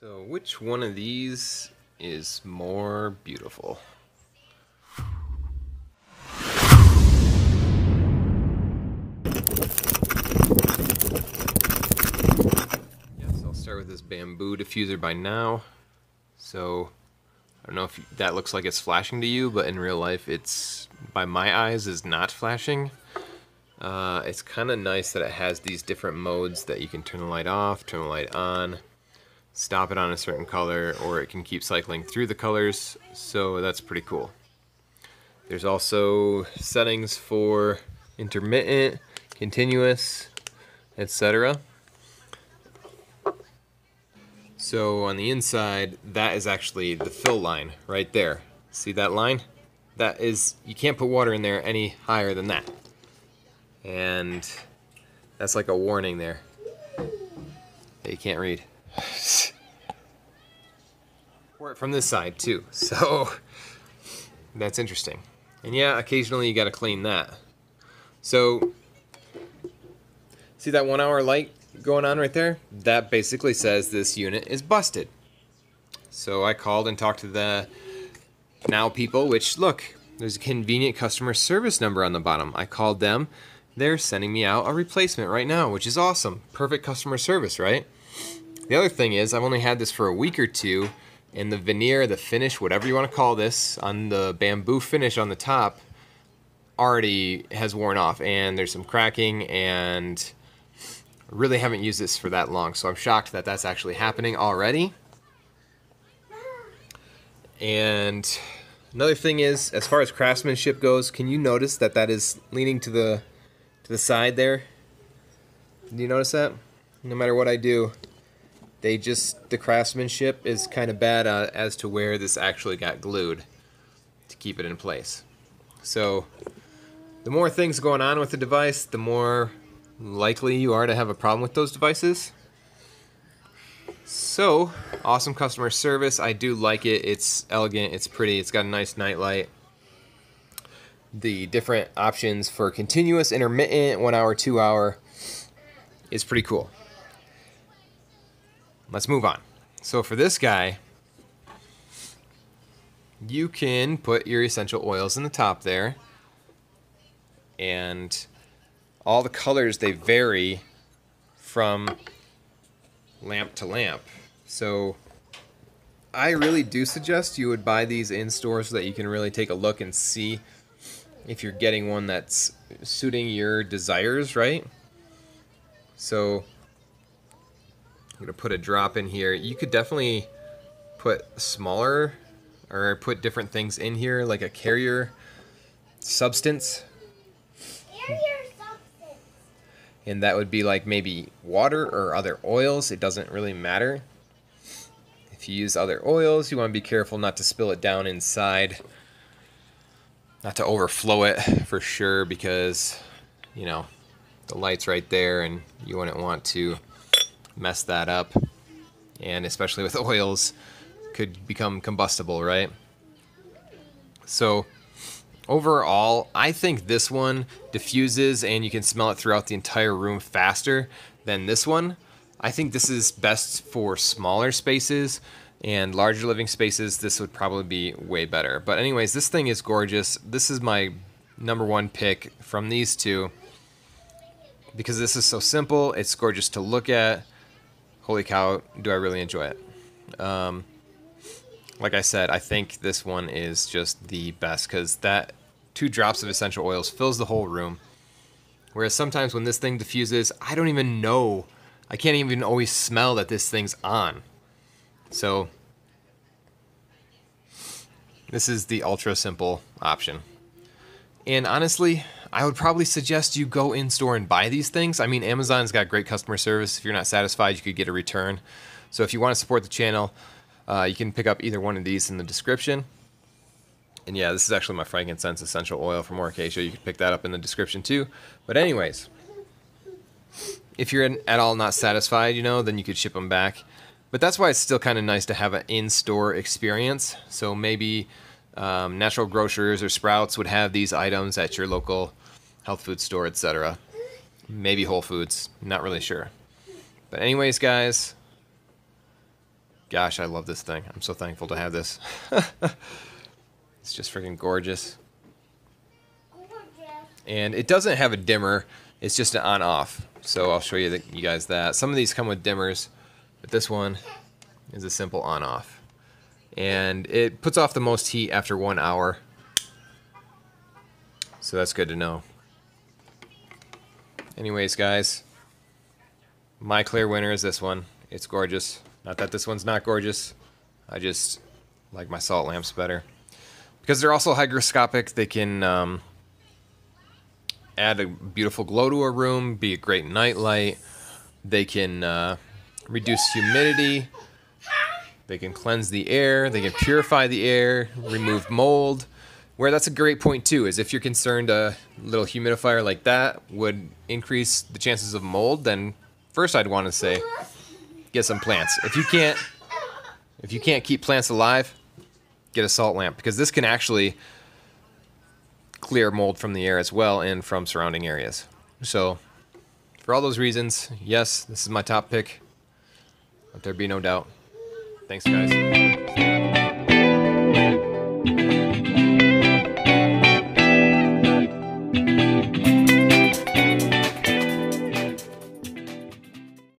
So which one of these is more beautiful? Yes, I'll start with this bamboo diffuser by now. So I don't know if that looks like it's flashing to you, but in real life it's, by my eyes, is not flashing. It's kind of nice that it has these different modes that you can turn the light off, turn the light on, stop it on a certain color, or it can keep cycling through the colors, so that's pretty cool. There's also settings for intermittent, continuous, etc. So on the inside, that is actually the fill line right there. See that line? That is, you can't put water in there any higher than that. And that's like a warning there that you can't read. Pour it from this side too, so that's interesting. And yeah, occasionally you gotta clean that. So, see that 1 hour light going on right there? That basically says this unit is busted. So I called and talked to the Now people, which look, there's a convenient customer service number on the bottom. I called them. They're sending me out a replacement right now, which is awesome. Perfect customer service, right? The other thing is, I've only had this for a week or two, and the veneer, the finish, whatever you want to call this, on the bamboo finish on the top already has worn off, and there's some cracking, and I really haven't used this for that long, so I'm shocked that that's actually happening already. And another thing is, as far as craftsmanship goes, can you notice that that is leaning to the side there? Do you notice that? No matter what I do, they just, the craftsmanship is kind of bad as to where this actually got glued to keep it in place. So the more things going on with the device, the more likely you are to have a problem with those devices. So awesome customer service. I do like it. It's elegant, it's pretty, it's got a nice nightlight. The different options for continuous, intermittent, 1 hour, 2 hour is pretty cool. Let's move on. So for this guy, you can put your essential oils in the top there, and all the colors, they vary from lamp to lamp. So I really do suggest you would buy these in store so that you can really take a look and see if you're getting one that's suiting your desires, right? So I'm gonna put a drop in here. You could definitely put smaller or put different things in here, like a carrier substance. And that would be like maybe water or other oils. It doesn't really matter. If you use other oils, you want to be careful not to spill it down inside, not to overflow it for sure, because, you know, the light's right there and you wouldn't want to mess that up. And especially with oils, could become combustible, right? So overall, I think this one diffuses and you can smell it throughout the entire room faster than this one. I think this is best for smaller spaces and larger living spaces. This would probably be way better. But anyways, this thing is gorgeous. This is my #1 pick from these two because this is so simple. It's gorgeous to look at. Holy cow, do I really enjoy it. Like I said, I think this one is just the best because that 2 drops of essential oils fills the whole room. Whereas sometimes when this thing diffuses, I don't even know. I can't even always smell that this thing's on. So this is the ultra simple option. And honestly, I would probably suggest you go in store and buy these things. I mean, Amazon's got great customer service. If you're not satisfied, you could get a return. So if you want to support the channel, you can pick up either one of these in the description. And yeah, this is actually my frankincense essential oil from Orcacia. You can pick that up in the description too. But anyways, if you're at all not satisfied, you know, then you could ship them back. But that's why it's still kind of nice to have an in-store experience. So maybe Natural Grocers or Sprouts would have these items at your local health food store, etc. Maybe Whole Foods, not really sure. But anyways, guys, Gosh, I love this thing. I'm so thankful to have this. It's just freaking gorgeous. And it doesn't have a dimmer. It's just an on-off. So I'll show you, you guys that. Some of these come with dimmers, but this one is a simple on-off. And it puts off the most heat after 1 hour. So that's good to know. Anyways, guys, my clear winner is this one. It's gorgeous. Not that this one's not gorgeous. I just like my salt lamps better. Because they're also hygroscopic, they can add a beautiful glow to a room, be a great night light. They can reduce humidity. They can cleanse the air. They can purify the air, remove mold. Where that's a great point too is if you're concerned a little humidifier like that would increase the chances of mold, then first I'd want to say get some plants. If you can't keep plants alive, get a salt lamp, because this can actually clear mold from the air as well and from surrounding areas. So for all those reasons, yes, this is my top pick. Let there be no doubt. Thanks, guys.